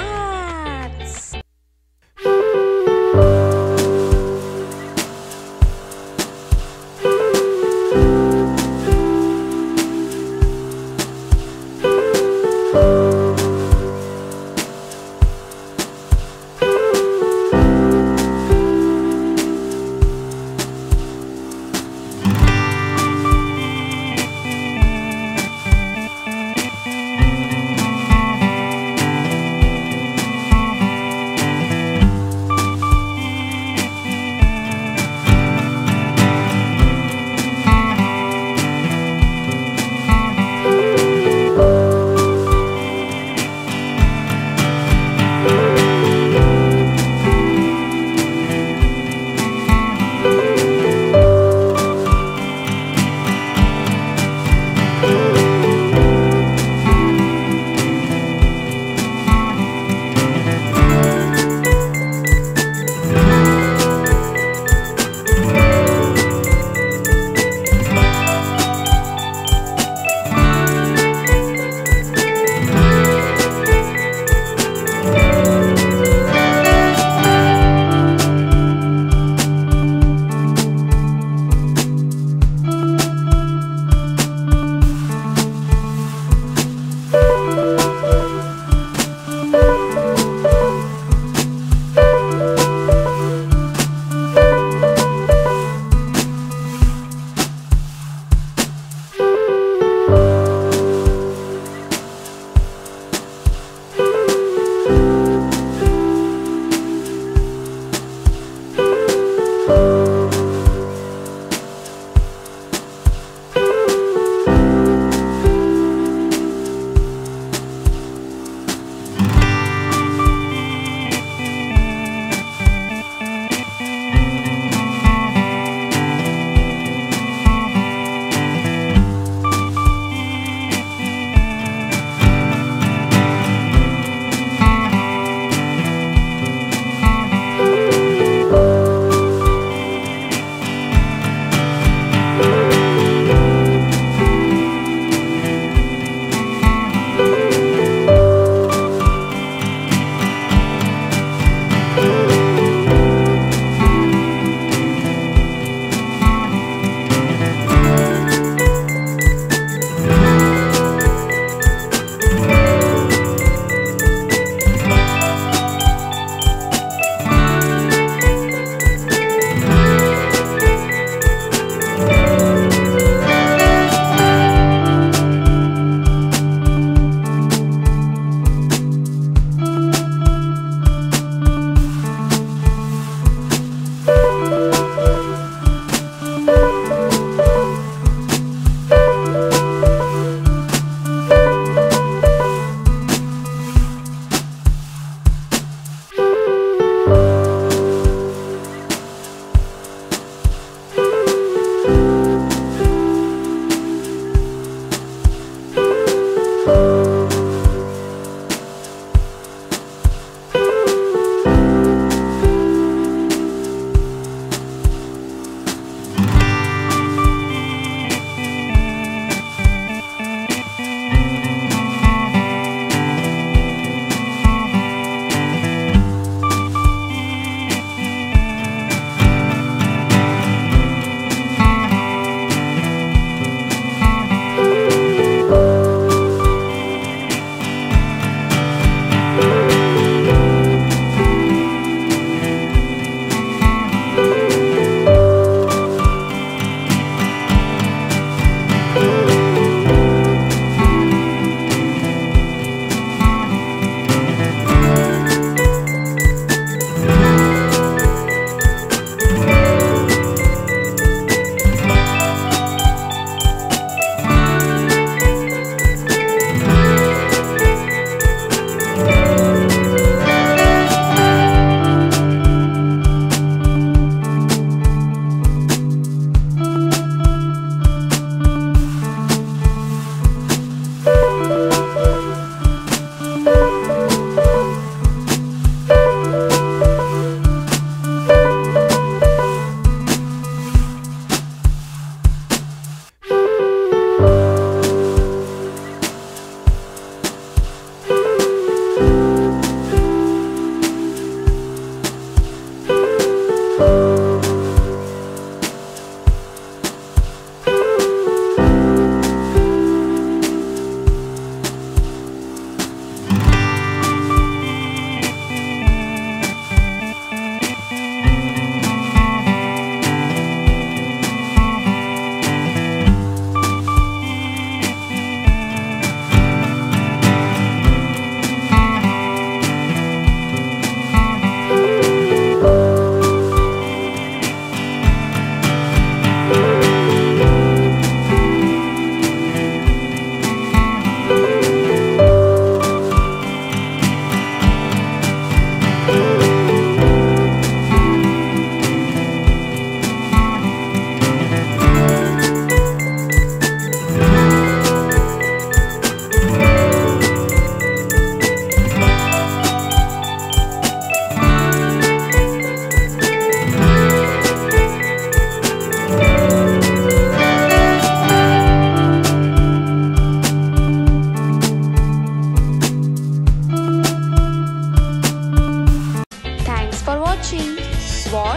Arts.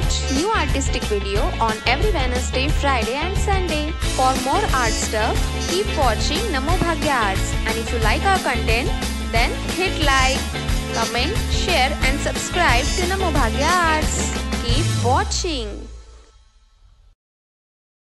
watch new artistic video on every Wednesday, Friday and Sunday. For more art stuff, keep watching NamoBhagya Arts. And if you like our content, then hit like, comment, share and subscribe to NamoBhagya Arts. Keep watching.